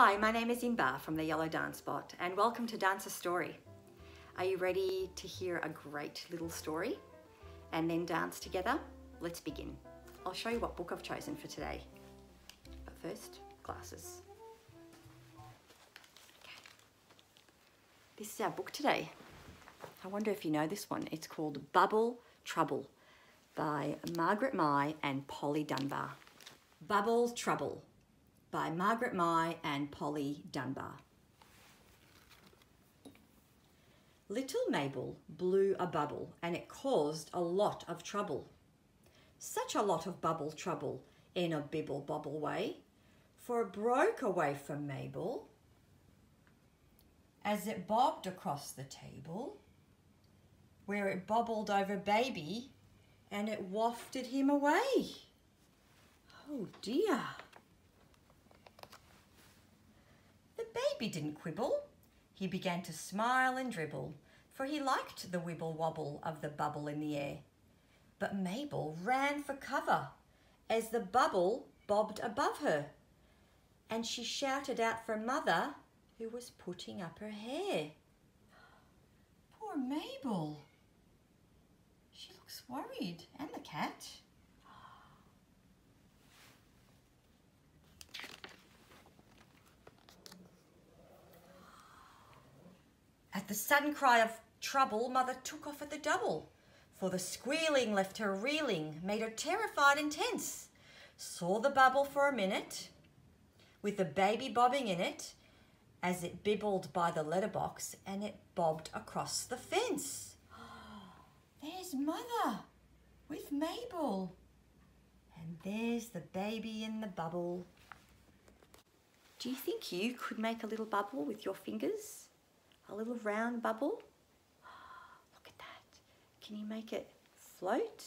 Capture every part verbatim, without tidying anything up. Hi, my name is Inbar from the Yellow Dance Spot and welcome to Dance a Story. Are you ready to hear a great little story and then dance together? Let's begin. I'll show you what book I've chosen for today. But first, glasses. Okay. This is our book today. I wonder if you know this one. It's called Bubble Trouble by Margaret Mahy and Polly Dunbar. Bubble Trouble by Margaret Mahy and Polly Dunbar. Little Mabel blew a bubble and it caused a lot of trouble. Such a lot of bubble trouble in a bibble bobble way, for it broke away from Mabel as it bobbed across the table, where it bobbled over Baby and it wafted him away. Oh dear. The baby didn't quibble. He began to smile and dribble, for he liked the wibble wobble of the bubble in the air. But Mabel ran for cover as the bubble bobbed above her, and she shouted out for Mother, who was putting up her hair. Poor Mabel. She looks worried, and the cat. At the sudden cry of trouble, Mother took off at the double, for the squealing left her reeling, made her terrified and tense. Saw the bubble for a minute, with the baby bobbing in it, as it bibbled by the letterbox, and it bobbed across the fence. There's Mother with Mabel, and there's the baby in the bubble. Do you think you could make a little bubble with your fingers? A little round bubble. Look at that. Can you make it float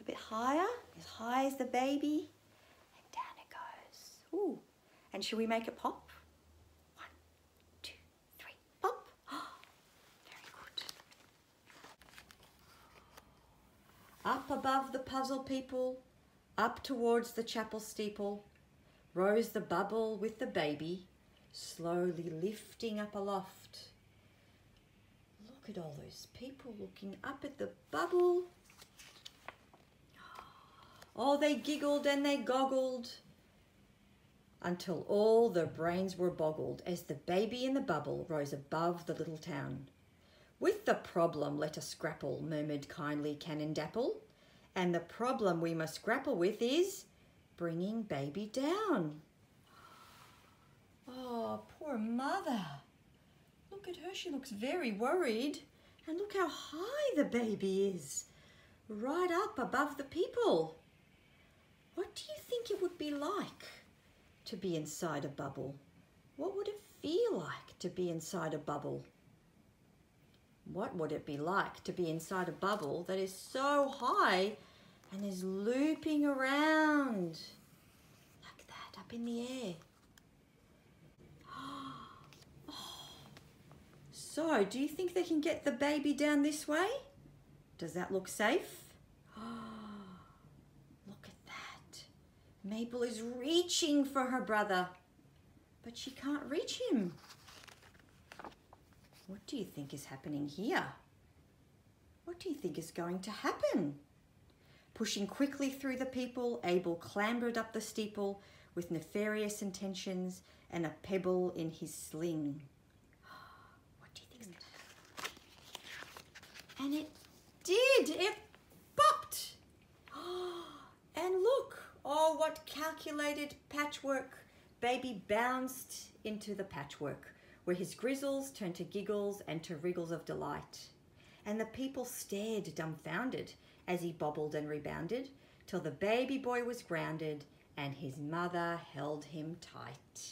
a bit higher? As high as the baby. And down it goes. Ooh. And should we make it pop? One, two, three, pop. Very good. Up above the puzzle people, up towards the chapel steeple, rose the bubble with the baby, slowly lifting up aloft. Look at all those people looking up at the bubble. Oh, they giggled and they goggled until all their brains were boggled as the baby in the bubble rose above the little town. With the problem let us grapple, murmured kindly Canon Dapple, and the problem we must grapple with is bringing baby down. Oh, poor Mother. Look at her, she looks very worried. And look how high the baby is, right up above the people. What do you think it would be like to be inside a bubble? What would it feel like to be inside a bubble? What would it be like to be inside a bubble that is so high and is looping around like that, up in the air? So, do you think they can get the baby down this way? Does that look safe? Oh, look at that. Mabel is reaching for her brother, but she can't reach him. What do you think is happening here? What do you think is going to happen? Pushing quickly through the people, Abel clambered up the steeple with nefarious intentions and a pebble in his sling. And it did, it bopped. Oh, and look, oh, what calculated patchwork. Baby bounced into the patchwork, where his grizzles turned to giggles and to wriggles of delight. And the people stared dumbfounded as he bobbled and rebounded, till the baby boy was grounded and his mother held him tight.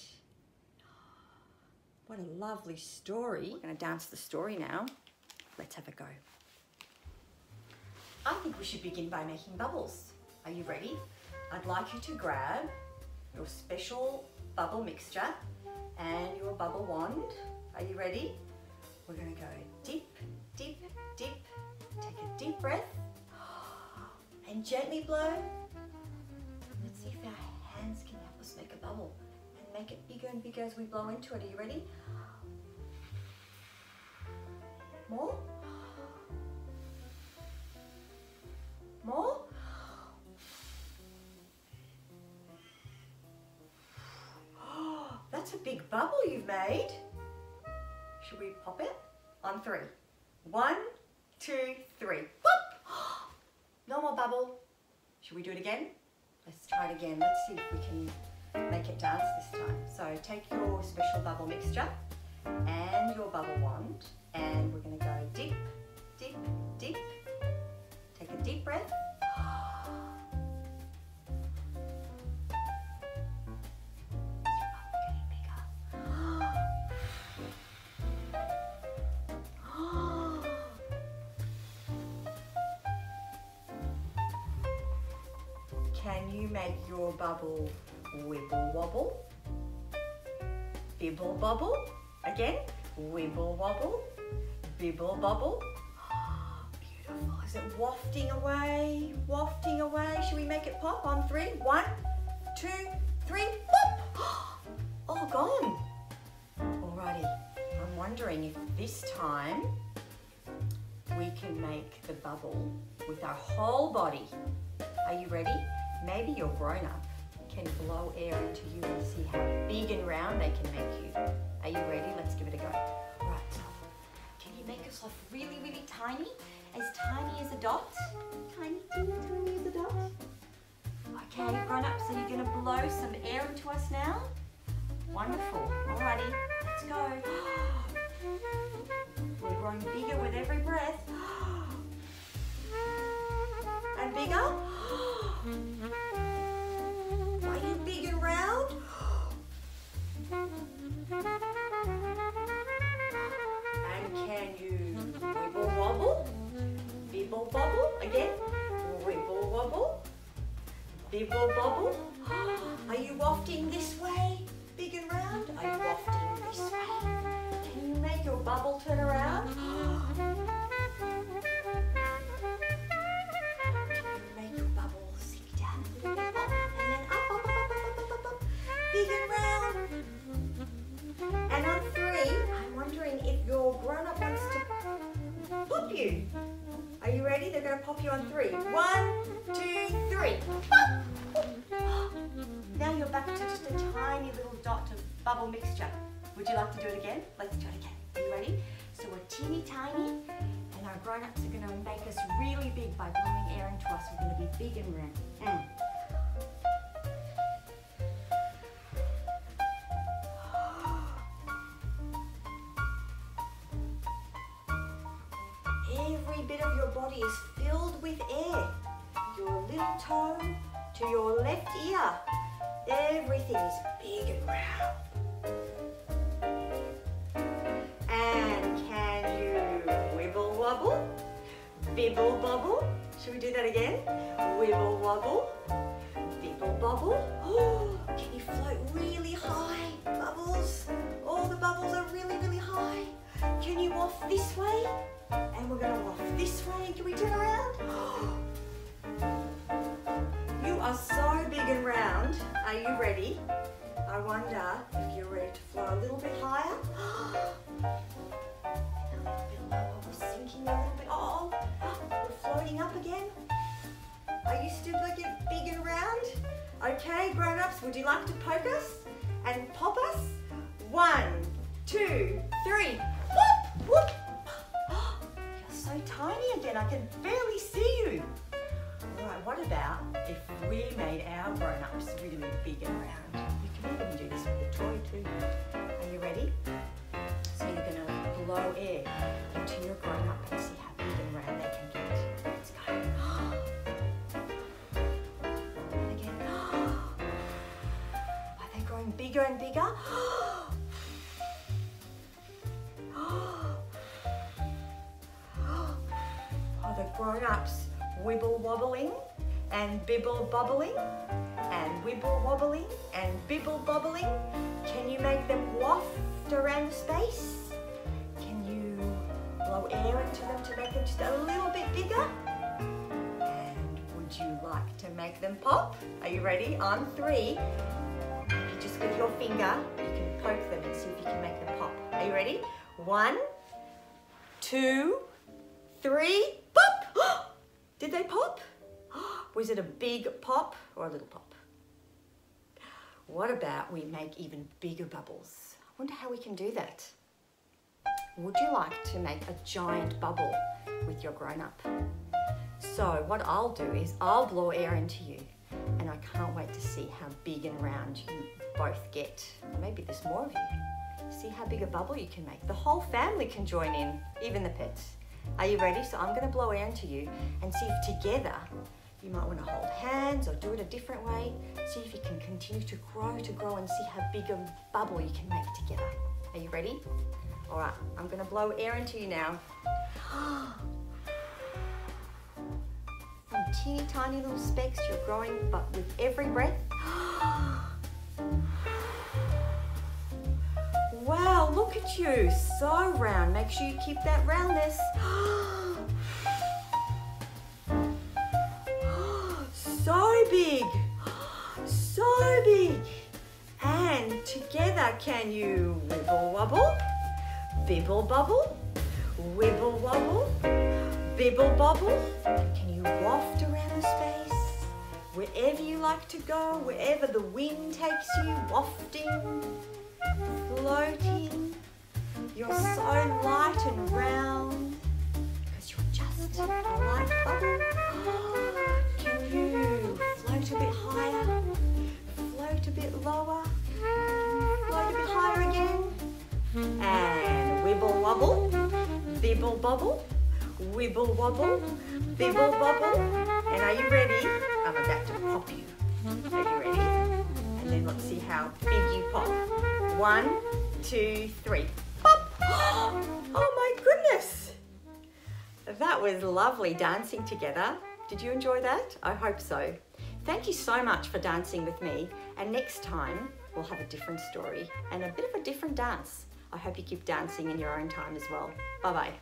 What a lovely story. We're gonna dance the story now. Let's have a go. I think we should begin by making bubbles. Are you ready? I'd like you to grab your special bubble mixture and your bubble wand. Are you ready? We're gonna go dip, dip, dip. Take a deep breath and gently blow. Let's see if our hands can help us make a bubble. And make it bigger and bigger as we blow into it. Are you ready? More? More? Oh, that's a big bubble you've made. Should we pop it? On three. One, two, three. Whoop! No more bubble. Should we do it again? Let's try it again. Let's see if we can make it dance this time. So take your special bubble mixture and your bubble wand, and we're going to go deep, deep, deep. Take a deep breath. Can you make your bubble wibble wobble, bibble bobble? Again, wibble wobble, bibble bobble. Oh, beautiful. Is it wafting away, wafting away? Should we make it pop on three? One, two, three, pop! All gone. Alrighty, I'm wondering if this time we can make the bubble with our whole body. Are you ready? Maybe your grown-up can blow air into you and see how big and round they can make you. Are you ready? Let's give it a go. Right, so can you make us off really, really tiny? As tiny as a dot? Tiny, tiny, tiny as a dot? Okay, grown-up, so you're gonna blow some air into us now? Wonderful. Alrighty, let's go. We're growing bigger with every breath. And bigger. Are you big and round? And can you wibble wobble? Bibble bobble again. Wibble wobble. Bibble bobble. Are you wafting this way? Big and round? Are you wafting this way? Can you make your bubble turn around? You. Are you ready? They're going to pop you on three. One, two, three. Now you're back to just a tiny little dot of bubble mixture. Would you like to do it again? Let's do it again. Are you ready? So we're teeny tiny, and our grown-ups are going to make us really big by blowing air into us. We're going to be big and round. Mm. Is filled with air. Your little toe to your left ear. Everything is big and round. And can you wibble wobble? Bibble bobble. Should we do that again? Wibble wobble. Bibble bobble. Oh, can you float really high? Bubbles. All the bubbles are really, really high. Can you waft this way? And we're going to waft this way. Can we turn around? You are so big and round. Are you ready? I wonder if you're ready to fly a little bit higher. A little bit lower. We're sinking a little bit. Oh, we're floating up again. Are you still looking big and round? Okay, grown-ups, would you like to poke us and pop us? One, two, three. Whoop, whoop. So tiny again, I can barely see you. All right, what about if we made our grown-ups really big and round? You can even do this with a toy too. Are you ready? So you're gonna blow air into your grown-up and see how big and round they can get. Let's go. And again. Are they growing bigger and bigger? Grown-ups wibble wobbling and bibble bobbling and wibble wobbling and bibble bobbling. Can you make them waft around the space? Can you blow air into them to make them just a little bit bigger? And would you like to make them pop? Are you ready? On three. You're just with your finger, you can poke them and see if you can make them pop. Are you ready? One, two, three, pop! Did they pop? Was it a big pop or a little pop? What about we make even bigger bubbles? I wonder how we can do that. Would you like to make a giant bubble with your grown-up? So what I'll do is I'll blow air into you, and I can't wait to see how big and round you both get. Maybe there's more of you. See how big a bubble you can make. The whole family can join in, even the pets. Are you ready? So I'm going to blow air into you and see if together you might want to hold hands or do it a different way. See if you can continue to grow, to grow and see how big a bubble you can make together. Are you ready? All right, I'm going to blow air into you now. From teeny tiny little specks, you're growing, but with every breath. Wow, look at you, so round. Make sure you keep that roundness. So big, so big. And together, can you wibble wobble, bibble bubble, wibble wobble, bibble bobble? Can you waft around the space? Wherever you like to go, wherever the wind takes you, wafting, floating. You're so light and round because you're just a light bubble. Oh, can you float a bit higher? Float a bit lower? Float a bit higher again? And wibble wobble, bibble bobble, wibble wobble, bibble bobble. And are you ready? I'm about to pop you. Are you ready? And then let's see how big you pop. One, two, three, pop! Oh my goodness! That was lovely dancing together. Did you enjoy that? I hope so. Thank you so much for dancing with me, and next time we'll have a different story and a bit of a different dance. I hope you keep dancing in your own time as well. Bye-bye.